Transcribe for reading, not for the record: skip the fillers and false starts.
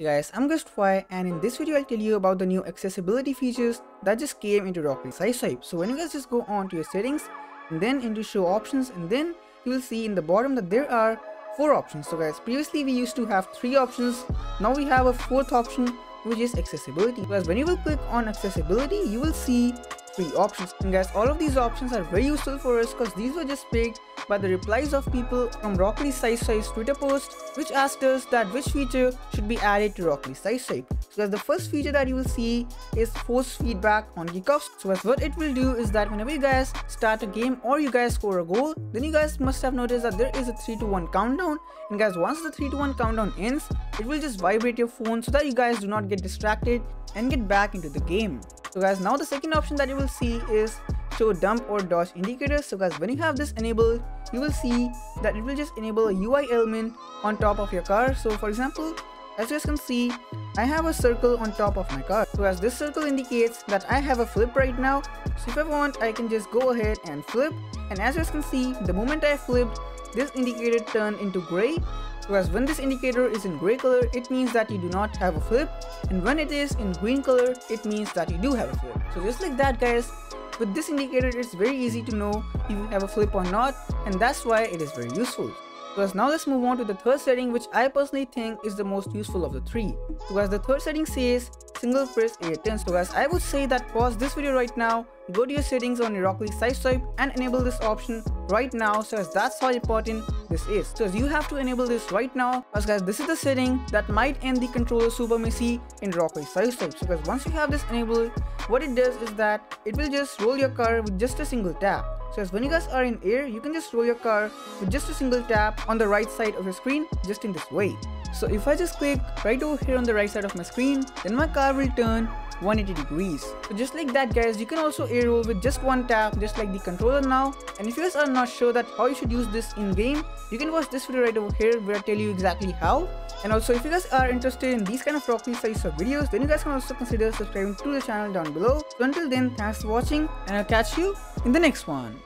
Hey guys, I'm Synctify, and in this video I'll tell you about the new accessibility features that just came into Rocket League Sideswipe. So when you guys just go on to your settings and then into show options, and then you will see in the bottom that there are 4 options. So guys, previously we used to have 3 options, now we have a 4th option which is accessibility. Because when you will click on accessibility, you will see 3 options, and guys, all of these options are very useful for us because these were just picked by the replies of people from Rocket League Sideswipe's Twitter post, which asked us that which feature should be added to Rocket League Sideswipe. So guys, the first feature that you will see is force feedback on kickoffs. So guys, what it will do is that whenever you guys start a game or you guys score a goal, then you guys must have noticed that there is a 3-to-1 countdown, and guys, once the 3-to-1 countdown ends, it will just vibrate your phone so that you guys do not get distracted and get back into the game. So guys, now the second option that you will see is show dump or dodge indicators. So guys, when you have this enabled, you will see that it will just enable a UI element on top of your car. So for example, as you guys can see, I have a circle on top of my car. So as this circle indicates that I have a flip right now, so if I want, I can just go ahead and flip, and as you guys can see, the moment I flipped, this indicator turned into gray. So guys, when this indicator is in gray color, it means that you do not have a flip, and when it is in green color, it means that you do have a flip. So just like that guys, with this indicator it's very easy to know if you have a flip or not, and that's why it is very useful. So guys, now let's move on to the third setting, which I personally think is the most useful of the 3. So guys, the third setting says single press A turn. So guys, I would say that pause this video right now, go to your settings on your Rocket League Sideswipe and enable this option right now. So guys, that's how important this is. So you have to enable this right now, because guys, this is the setting that might end the controller supremacy in Rocket League Sideswipe. So guys, once you have this enabled, what it does is that it will just roll your car with just a single tap. So as when you guys are in air, you can just roll your car with just a single tap on the right side of your screen, just in this way. So if I just click right over here on the right side of my screen, then my car will turn 180 degrees. So just like that guys, you can also air roll with just one tap, just like the controller now. And if you guys are not sure that how you should use this in game, you can watch this video right over here where I tell you exactly how. And also, if you guys are interested in these kind of Rocket League Sideswipe videos, then you guys can also consider subscribing to the channel down below. So until then, thanks for watching, and I'll catch you in the next one.